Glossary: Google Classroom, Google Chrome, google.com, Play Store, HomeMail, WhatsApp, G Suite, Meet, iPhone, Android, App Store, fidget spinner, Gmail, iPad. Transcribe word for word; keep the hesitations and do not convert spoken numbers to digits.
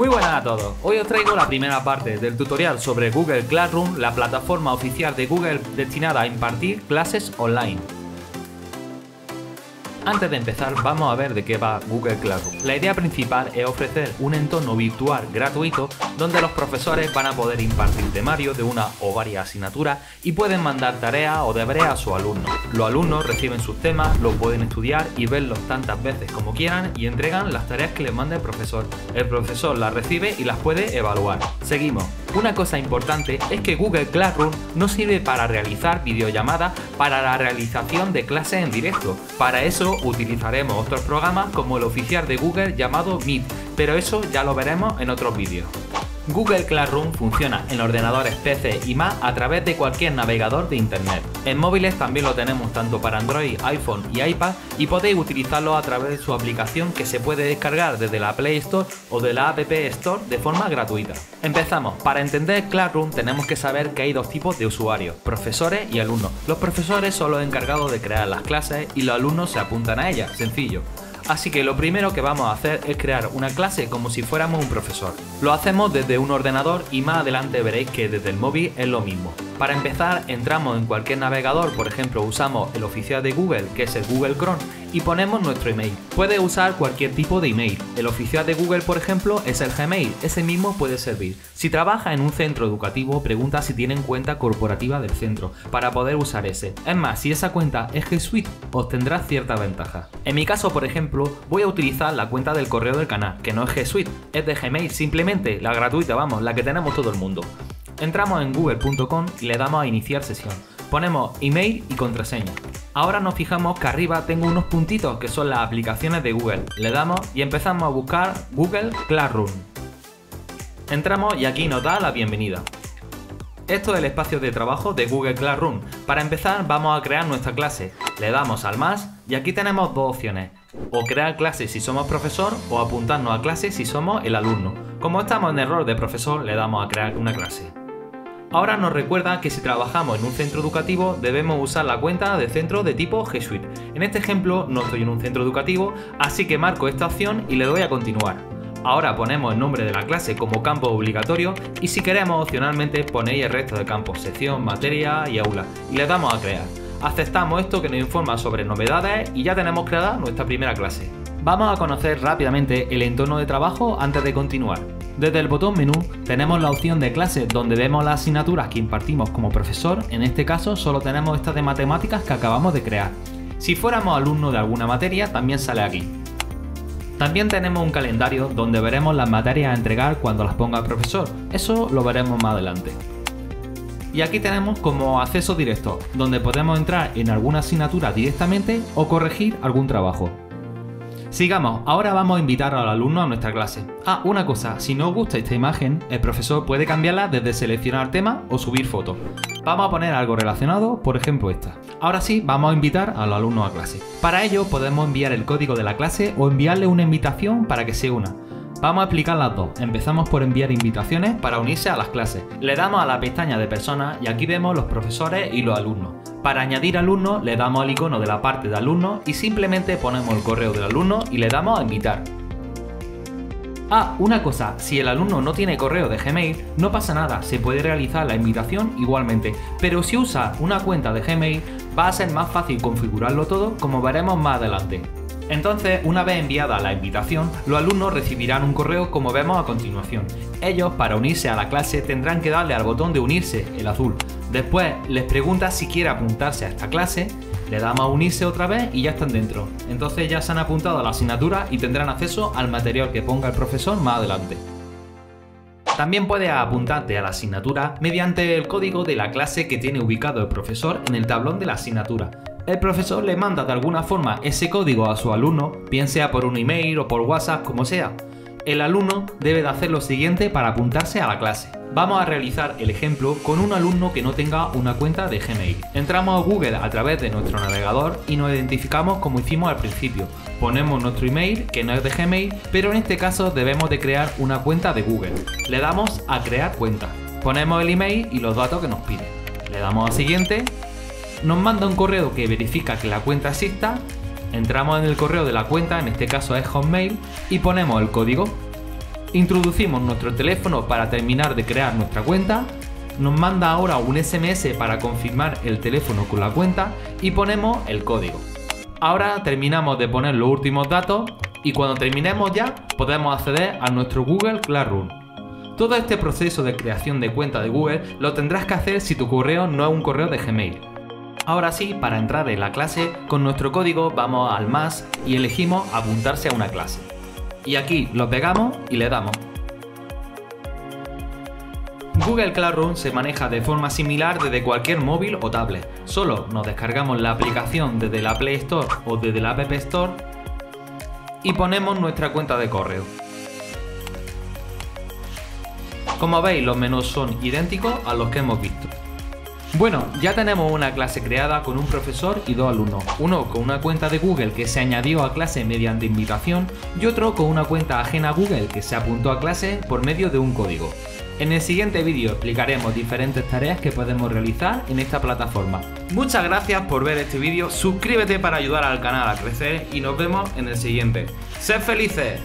Muy buenas a todos, hoy os traigo la primera parte del tutorial sobre Google Classroom, la plataforma oficial de Google destinada a impartir clases online. Antes de empezar, vamos a ver de qué va Google Classroom. La idea principal es ofrecer un entorno virtual gratuito donde los profesores van a poder impartir temarios de una o varias asignaturas y pueden mandar tareas o deberes a sus alumnos. Los alumnos reciben sus temas, los pueden estudiar y verlos tantas veces como quieran y entregan las tareas que les manda el profesor. El profesor las recibe y las puede evaluar. Seguimos. Una cosa importante es que Google Classroom no sirve para realizar videollamadas para la realización de clases en directo. Para eso utilizaremos otros programas como el oficial de Google llamado Meet, pero eso ya lo veremos en otros vídeos. Google Classroom funciona en ordenadores P C y Mac a través de cualquier navegador de internet. En móviles también lo tenemos tanto para Android, iPhone y iPad y podéis utilizarlo a través de su aplicación que se puede descargar desde la Play Store o de la App Store de forma gratuita. Empezamos. Para entender Classroom tenemos que saber que hay dos tipos de usuarios, profesores y alumnos. Los profesores son los encargados de crear las clases y los alumnos se apuntan a ellas, sencillo. Así que lo primero que vamos a hacer es crear una clase como si fuéramos un profesor. Lo hacemos desde un ordenador y más adelante veréis que desde el móvil es lo mismo. Para empezar entramos en cualquier navegador, por ejemplo usamos el oficial de Google que es el Google Chrome y ponemos nuestro email. Puedes usar cualquier tipo de email, el oficial de Google por ejemplo es el Gmail, ese mismo puede servir. Si trabaja en un centro educativo pregunta si tienen cuenta corporativa del centro para poder usar ese. Es más, si esa cuenta es G Suite obtendrás cierta ventaja. En mi caso por ejemplo voy a utilizar la cuenta del correo del canal que no es G Suite, es de Gmail simplemente, la gratuita vamos, la que tenemos todo el mundo. Entramos en google punto com y le damos a iniciar sesión. Ponemos email y contraseña. Ahora nos fijamos que arriba tengo unos puntitos que son las aplicaciones de Google. Le damos y empezamos a buscar Google Classroom. Entramos y aquí nos da la bienvenida. Esto es el espacio de trabajo de Google Classroom. Para empezar vamos a crear nuestra clase. Le damos al más y aquí tenemos dos opciones. O crear clase si somos profesor o apuntarnos a clase si somos el alumno. Como estamos en error de profesor le damos a crear una clase. Ahora nos recuerda que si trabajamos en un centro educativo debemos usar la cuenta de centro de tipo G Suite. En este ejemplo no estoy en un centro educativo, así que marco esta opción y le doy a continuar. Ahora ponemos el nombre de la clase como campo obligatorio y si queremos opcionalmente ponéis el resto de campos, sección, materia y aula, y le damos a crear. Aceptamos esto que nos informa sobre novedades y ya tenemos creada nuestra primera clase. Vamos a conocer rápidamente el entorno de trabajo antes de continuar. Desde el botón menú tenemos la opción de clases donde vemos las asignaturas que impartimos como profesor, en este caso solo tenemos estas de matemáticas que acabamos de crear. Si fuéramos alumno de alguna materia también sale aquí. También tenemos un calendario donde veremos las materias a entregar cuando las ponga el profesor, eso lo veremos más adelante. Y aquí tenemos como acceso directo, donde podemos entrar en alguna asignatura directamente o corregir algún trabajo. Sigamos, ahora vamos a invitar al alumno a nuestra clase. Ah, una cosa, si no os gusta esta imagen, el profesor puede cambiarla desde seleccionar tema o subir fotos. Vamos a poner algo relacionado, por ejemplo esta. Ahora sí, vamos a invitar a los alumnos a clase. Para ello podemos enviar el código de la clase o enviarle una invitación para que se una. Vamos a explicar las dos, empezamos por enviar invitaciones para unirse a las clases. Le damos a la pestaña de personas y aquí vemos los profesores y los alumnos. Para añadir alumnos le damos al icono de la parte de alumnos y simplemente ponemos el correo del alumno y le damos a invitar. Ah, una cosa, si el alumno no tiene correo de Gmail no pasa nada, se puede realizar la invitación igualmente, pero si usa una cuenta de Gmail va a ser más fácil configurarlo todo como veremos más adelante. Entonces, una vez enviada la invitación, los alumnos recibirán un correo como vemos a continuación. Ellos, para unirse a la clase, tendrán que darle al botón de unirse, el azul. Después, les pregunta si quiere apuntarse a esta clase, le damos a unirse otra vez y ya están dentro. Entonces ya se han apuntado a la asignatura y tendrán acceso al material que ponga el profesor más adelante. También puedes apuntarte a la asignatura mediante el código de la clase que tiene ubicado el profesor en el tablón de la asignatura. El profesor le manda de alguna forma ese código a su alumno, bien sea por un email o por WhatsApp, como sea. El alumno debe de hacer lo siguiente para apuntarse a la clase. Vamos a realizar el ejemplo con un alumno que no tenga una cuenta de Gmail. Entramos a Google a través de nuestro navegador y nos identificamos como hicimos al principio. Ponemos nuestro email, que no es de Gmail, pero en este caso debemos de crear una cuenta de Google. Le damos a crear cuenta. Ponemos el email y los datos que nos pide. Le damos a siguiente. Nos manda un correo que verifica que la cuenta exista, entramos en el correo de la cuenta, en este caso es HomeMail, y ponemos el código. Introducimos nuestro teléfono para terminar de crear nuestra cuenta, nos manda ahora un S M S para confirmar el teléfono con la cuenta y ponemos el código. Ahora terminamos de poner los últimos datos y cuando terminemos ya podemos acceder a nuestro Google Classroom. Todo este proceso de creación de cuenta de Google lo tendrás que hacer si tu correo no es un correo de Gmail. Ahora sí, para entrar en la clase, con nuestro código vamos al más y elegimos apuntarse a una clase. Y aquí lo pegamos y le damos. Google Classroom se maneja de forma similar desde cualquier móvil o tablet. Solo nos descargamos la aplicación desde la Play Store o desde la App Store y ponemos nuestra cuenta de correo. Como veis, los menús son idénticos a los que hemos visto. Bueno, ya tenemos una clase creada con un profesor y dos alumnos, uno con una cuenta de Google que se añadió a clase mediante invitación y otro con una cuenta ajena a Google que se apuntó a clase por medio de un código. En el siguiente vídeo explicaremos diferentes tareas que podemos realizar en esta plataforma. Muchas gracias por ver este vídeo, suscríbete para ayudar al canal a crecer y nos vemos en el siguiente. ¡Sed felices!